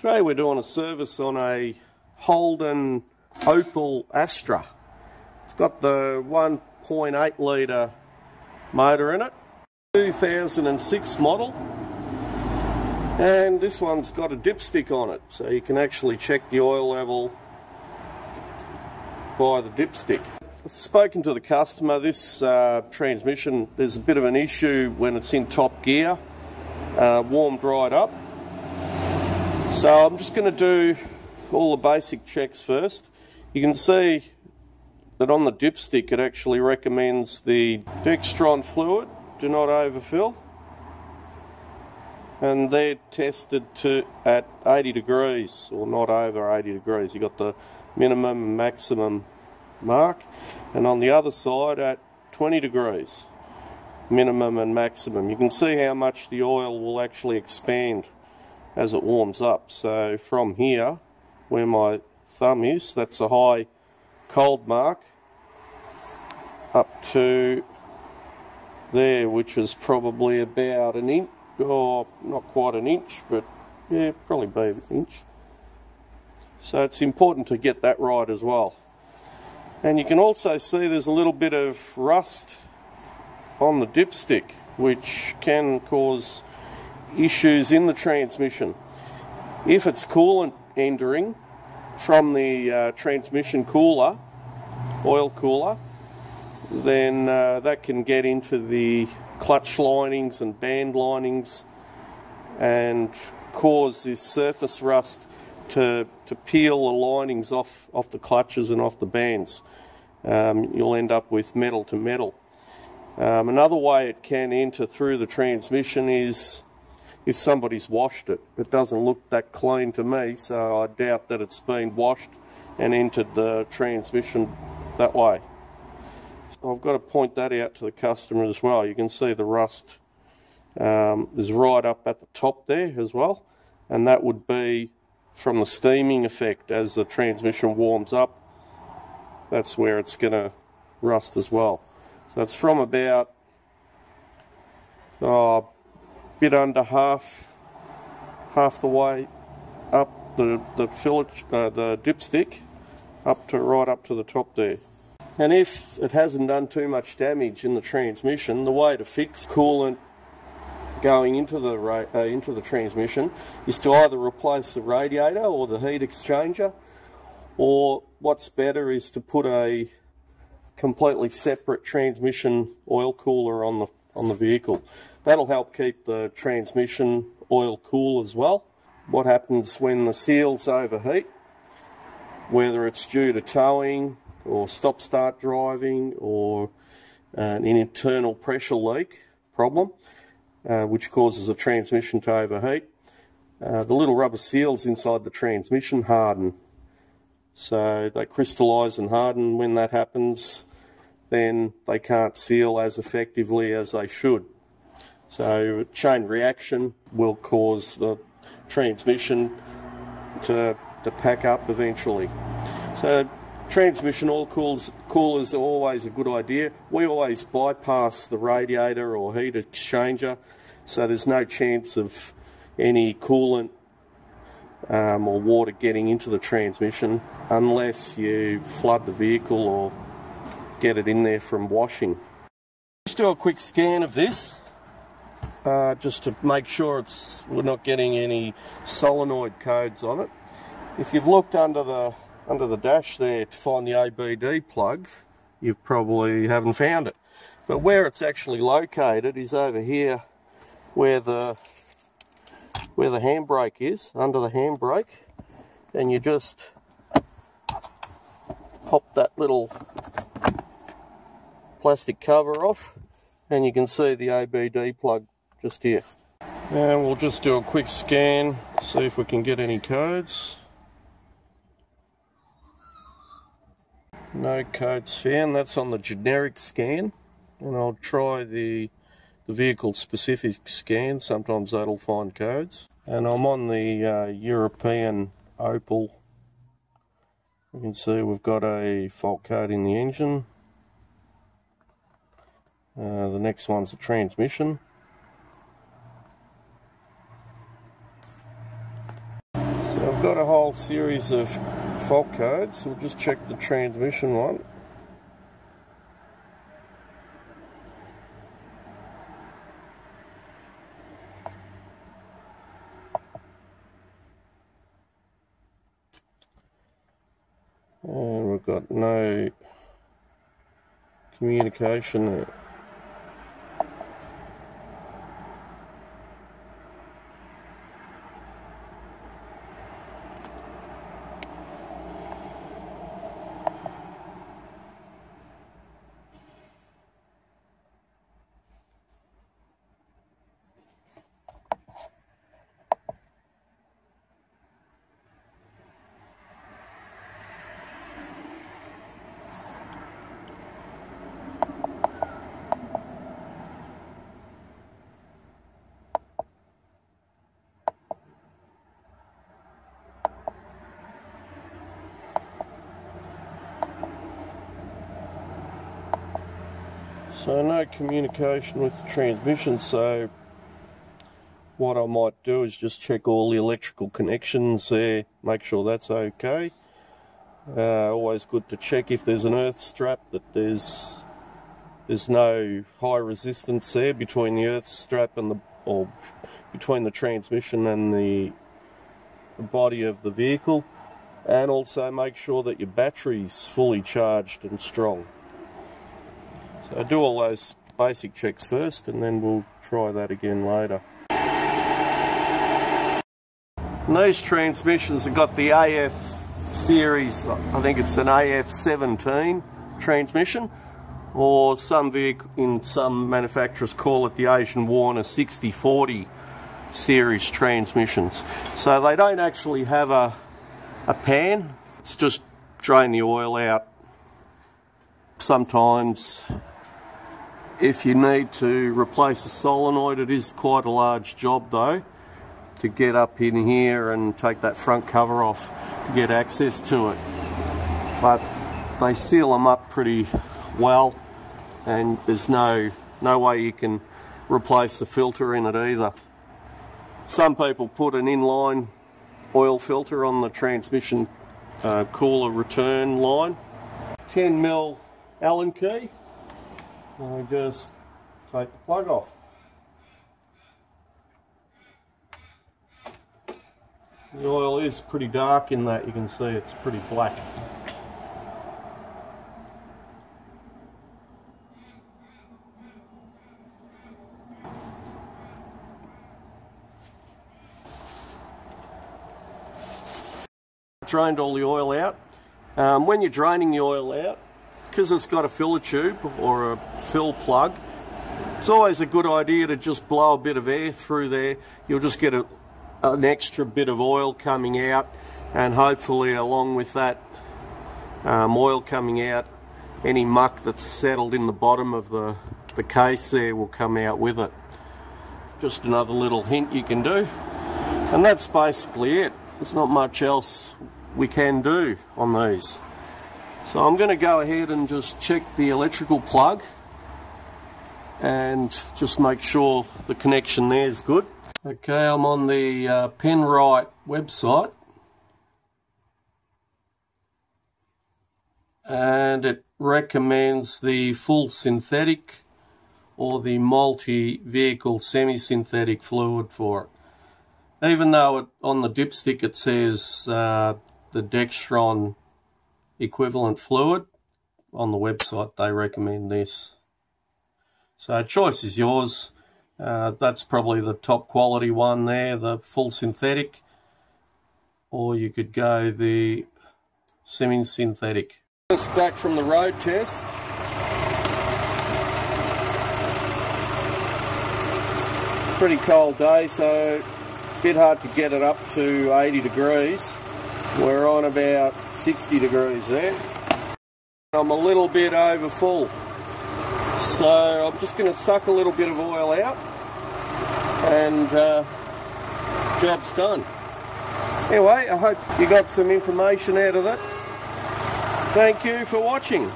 Today we're doing a service on a Holden Opel Astra. It's got the 1.8 litre motor in it, 2006 model, and this one's got a dipstick on it, so you can actually check the oil level via the dipstick. I've spoken to the customer. This transmission, there's a bit of an issue when it's in top gear, warm dried up. So I'm just going to do all the basic checks first. You can see that on the dipstick it actually recommends the Dexron fluid, do not overfill. And they're tested to at 80 degrees, or not over 80 degrees. You got the minimum and maximum mark. And on the other side at 20 degrees, minimum and maximum. You can see how much the oil will actually expand as it warms up. So from here, where my thumb is, that's a high cold mark, up to there, which is probably about an inch, or not quite an inch, but yeah, probably be an inch. So it's important to get that right as well. And you can also see there's a little bit of rust on the dipstick, which can cause issues in the transmission. If it's coolant entering from the transmission cooler, oil cooler, then that can get into the clutch linings and band linings and cause this surface rust to peel the linings off the clutches and off the bands. You'll end up with metal to metal. Another way it can enter through the transmission is if somebody's washed it. It doesn't look that clean to me, so I doubt that it's been washed and entered the transmission that way. So I've got to point that out to the customer as well. You can see the rust is right up at the top there as well, and that would be from the steaming effect. As the transmission warms up, that's where it's going to rust as well. So it's from about bit under half the way up the dipstick, up to right up to the top there. And if it hasn't done too much damage in the transmission, the way to fix coolant going into the transmission is to either replace the radiator or the heat exchanger, or what's better is to put a completely separate transmission oil cooler on the vehicle. That'll help keep the transmission oil cool as well. What happens when the seals overheat, whether it's due to towing or stop-start driving or an internal pressure leak problem, which causes the transmission to overheat, the little rubber seals inside the transmission harden. So they crystallize and harden. When that happens, then they can't seal as effectively as they should. So a chain reaction will cause the transmission to pack up eventually. So transmission oil coolers are always a good idea. We always bypass the radiator or heat exchanger, so there's no chance of any coolant or water getting into the transmission unless you flood the vehicle or get it in there from washing. Just do a quick scan of this. Just to make sure we're not getting any solenoid codes on it. If you've looked under the dash there to find the ABD plug, you probably haven't found it. But where it's actually located is over here, where the handbrake is, under the handbrake, and you just pop that little plastic cover off, and you can see the ABD plug just here. And we'll just do a quick scan, see if we can get any codes. No codes found. That's on the generic scan, and I'll try the vehicle specific scan. Sometimes that'll find codes. And I'm on the European Opel. You can see we've got a fault code in the engine. The next one's the transmission. whole series of fault codes. We'll just check the transmission one. And we've got no communication there. So no communication with the transmission, so what I might do is just check all the electrical connections there, make sure that's okay. Always good to check if there's an earth strap, that there's no high resistance there between the earth strap and between the transmission and the body of the vehicle. And also make sure that your battery's fully charged and strong. So do all those basic checks first, and then we'll try that again later. And these transmissions have got the AF series, I think it's an AF17 transmission, or some vehicle in some manufacturers call it the Aisin Warner 6040 series transmissions. So they don't actually have a pan, it's just drain the oil out. Sometimes if you need to replace a solenoid, it is quite a large job though, to get up in here and take that front cover off to get access to it. But they seal them up pretty well, and there's no way you can replace the filter in it either. Some people put an inline oil filter on the transmission cooler return line. 10mm Allen key, and we just take the plug off. The oil is pretty dark in that, you can see it's pretty black. Drained all the oil out. When you're draining the oil out, because it's got a filler tube or a fill plug, it's always a good idea to just blow a bit of air through there. You'll just get an extra bit of oil coming out, and hopefully along with that oil coming out, any muck that's settled in the bottom of the case there will come out with it. Just another little hint you can do. And that's basically it. There's not much else we can do on these. So I'm going to go ahead and just check the electrical plug and just make sure the connection there is good. Okay, I'm on the Penrite website, and it recommends the full synthetic or the multi-vehicle semi-synthetic fluid for it. Even though on the dipstick it says the Dexron equivalent fluid, on the website they recommend this. So choice is yours. That's probably the top quality one there, the full synthetic, or you could go the semi-synthetic. Just back from the road test. Pretty cold day, so a bit hard to get it up to 80 degrees. We're on about 60 degrees there. I'm a little bit over full, so I'm just going to suck a little bit of oil out, and job's done. Anyway, I hope you got some information out of it. Thank you for watching.